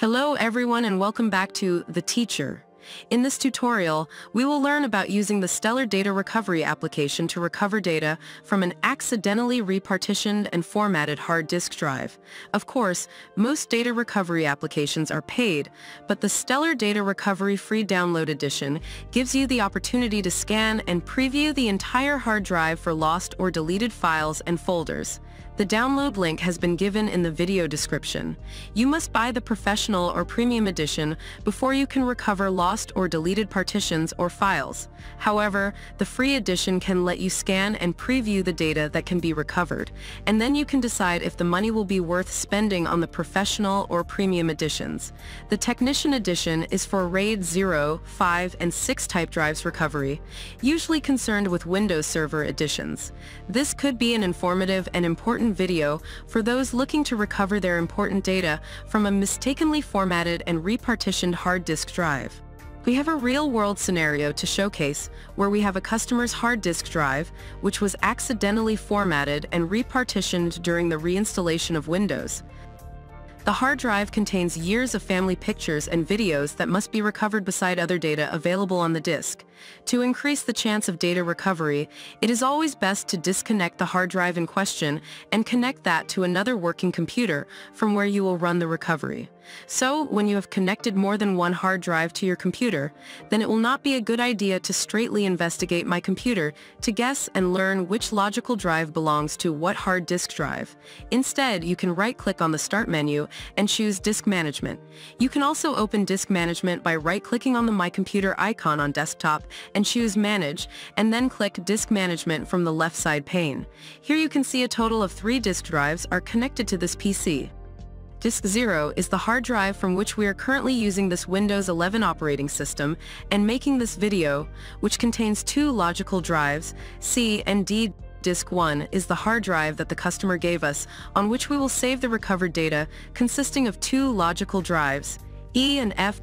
Hello everyone and welcome back to The Teacher. In this tutorial, we will learn about using the Stellar Data Recovery application to recover data from an accidentally repartitioned and formatted hard disk drive. Of course, most data recovery applications are paid, but the Stellar Data Recovery Free Download Edition gives you the opportunity to scan and preview the entire hard drive for lost or deleted files and folders. The download link has been given in the video description. You must buy the Professional or Premium Edition before you can recover lost or deleted partitions or files. However, the free edition can let you scan and preview the data that can be recovered, and then you can decide if the money will be worth spending on the Professional or Premium Editions. The Technician Edition is for RAID 0, 5, and 6 type drives recovery, usually concerned with Windows Server editions. This could be an informative and important video for those looking to recover their important data from a mistakenly formatted and repartitioned hard disk drive. We have a real-world scenario to showcase where we have a customer's hard disk drive, which was accidentally formatted and repartitioned during the reinstallation of Windows. The hard drive contains years of family pictures and videos that must be recovered beside other data available on the disk. To increase the chance of data recovery, it is always best to disconnect the hard drive in question and connect that to another working computer from where you will run the recovery. So, when you have connected more than one hard drive to your computer, then it will not be a good idea to straightly investigate My Computer to guess and learn which logical drive belongs to what hard disk drive. Instead, you can right-click on the Start menu and choose Disk Management. You can also open Disk Management by right-clicking on the My Computer icon on desktop and choose Manage, and then click Disk Management from the left side pane. Here you can see a total of 3 disk drives are connected to this PC. Disk 0 is the hard drive from which we are currently using this Windows 11 operating system and making this video, which contains 2 logical drives, C and D. Disk 1 is the hard drive that the customer gave us, on which we will save the recovered data, consisting of 2 logical drives, E and F.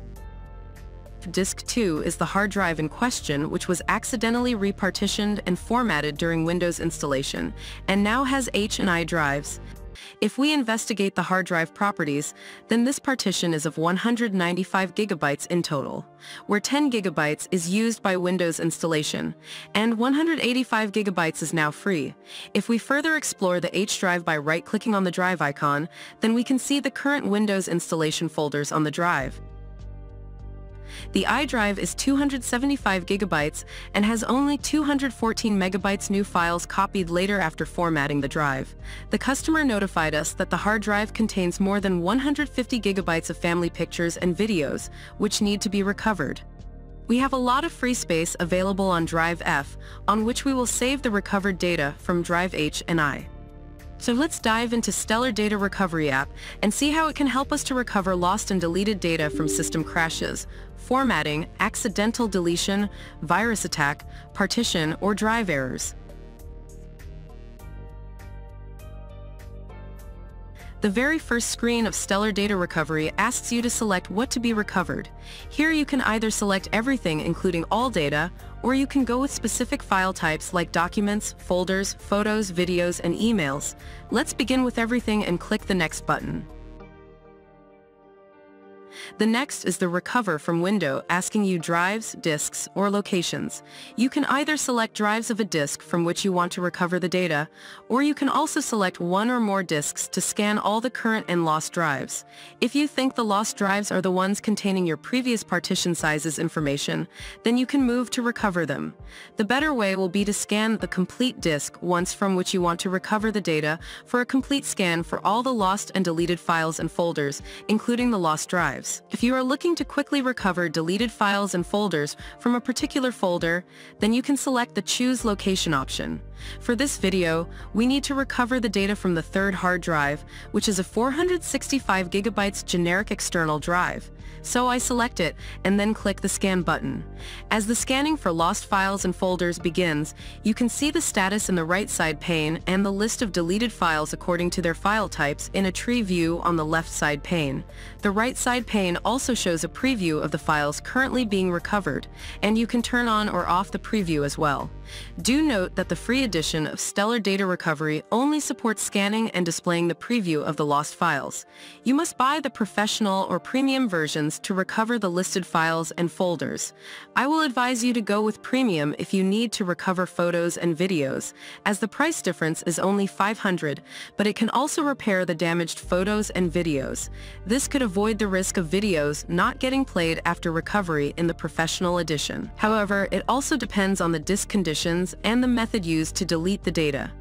Disk 2 is the hard drive in question, which was accidentally repartitioned and formatted during Windows installation, and now has H and I drives. If we investigate the hard drive properties, then this partition is of 195 gigabytes in total, where 10 gigabytes is used by Windows installation, and 185 gigabytes is now free. If we further explore the H drive by right-clicking on the drive icon, then we can see the current Windows installation folders on the drive. The I drive is 275 gigabytes and has only 214 megabytes new files copied later after formatting the drive. The customer notified us that the hard drive contains more than 150 gigabytes of family pictures and videos, which need to be recovered. We have a lot of free space available on drive F, on which we will save the recovered data from drive H and I. So let's dive into Stellar Data Recovery app and see how it can help us to recover lost and deleted data from system crashes, formatting, accidental deletion, virus attack, partition, or drive errors. The very first screen of Stellar Data Recovery asks you to select what to be recovered. Here you can either select everything including all data, or you can go with specific file types like documents, folders, photos, videos, and emails. Let's begin with everything and click the Next button. The next is the Recover from window, asking you drives, disks, or locations. You can either select drives of a disk from which you want to recover the data, or you can also select one or more disks to scan all the current and lost drives. If you think the lost drives are the ones containing your previous partition sizes information, then you can move to recover them. The better way will be to scan the complete disk once from which you want to recover the data for a complete scan for all the lost and deleted files and folders, including the lost drives. If you are looking to quickly recover deleted files and folders from a particular folder, then you can select the Choose Location option. For this video, we need to recover the data from the 3rd hard drive, which is a 465 gigabytes generic external drive. So I select it, and then click the Scan button. As the scanning for lost files and folders begins, you can see the status in the right side pane and the list of deleted files according to their file types in a tree view on the left side pane. The right side pane also shows a preview of the files currently being recovered, and you can turn on or off the preview as well. Do note that the free edition of Stellar Data Recovery only supports scanning and displaying the preview of the lost files. You must buy the professional or premium versions to recover the listed files and folders. I will advise you to go with premium if you need to recover photos and videos, as the price difference is only $500, but it can also repair the damaged photos and videos. This could avoid the risk of videos not getting played after recovery in the professional edition. However, it also depends on the disk conditions and the method used to delete the data.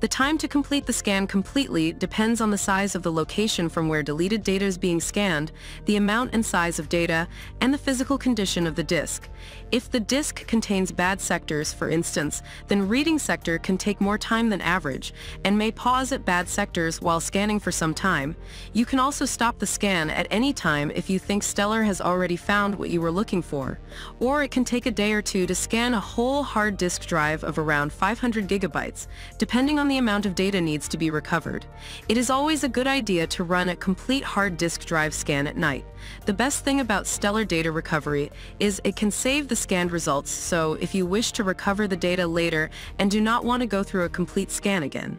The time to complete the scan completely depends on the size of the location from where deleted data is being scanned, the amount and size of data, and the physical condition of the disk. If the disk contains bad sectors, for instance, then reading sector can take more time than average, and may pause at bad sectors while scanning for some time. You can also stop the scan at any time if you think Stellar has already found what you were looking for. Or it can take a day or two to scan a whole hard disk drive of around 500 gigabytes, depending on the amount of data needs to be recovered. It is always a good idea to run a complete hard disk drive scan at night. The best thing about Stellar Data Recovery is it can save the scanned results, so if you wish to recover the data later and do not want to go through a complete scan again.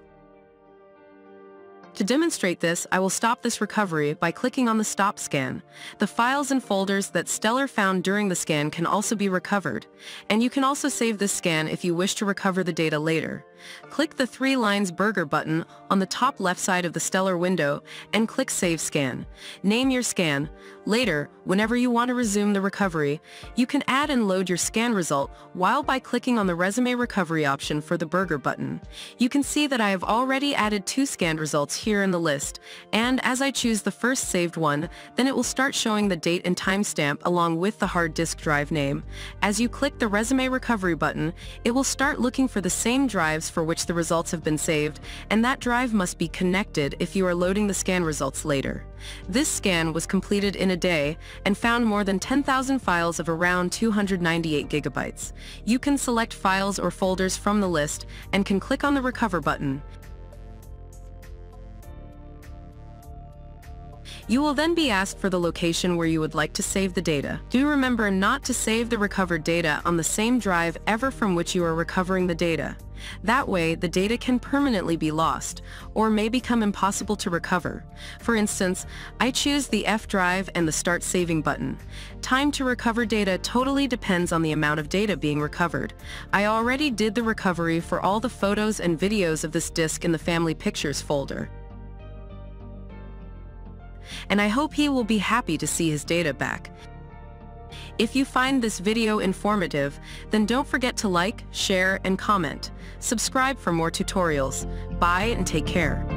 To demonstrate this, I will stop this recovery by clicking on the Stop Scan. The files and folders that Stellar found during the scan can also be recovered, and you can also save this scan if you wish to recover the data later. Click the three lines burger button on the top left side of the Stellar window and click Save Scan. Name your scan. Later, whenever you want to resume the recovery, you can add and load your scan result by clicking on the Resume Recovery option for the burger button. You can see that I have already added two scanned results here in the list, and as I choose the first saved one, then it will start showing the date and timestamp along with the hard disk drive name. As you click the Resume Recovery button, it will start looking for the same drives for which the results have been saved, and that drive must be connected if you are loading the scan results later. This scan was completed in a day and found more than 10,000 files of around 298 gigabytes. You can select files or folders from the list and can click on the Recover button. You will then be asked for the location where you would like to save the data. Do remember not to save the recovered data on the same drive ever from which you are recovering the data. That way, the data can permanently be lost, or may become impossible to recover. For instance, I choose the F drive and the Start Saving button. Time to recover data totally depends on the amount of data being recovered. I already did the recovery for all the photos and videos of this disk in the Family Pictures folder, and I hope he will be happy to see his data back. If you find this video informative, then don't forget to like, share, and comment. Subscribe for more tutorials. Bye and take care.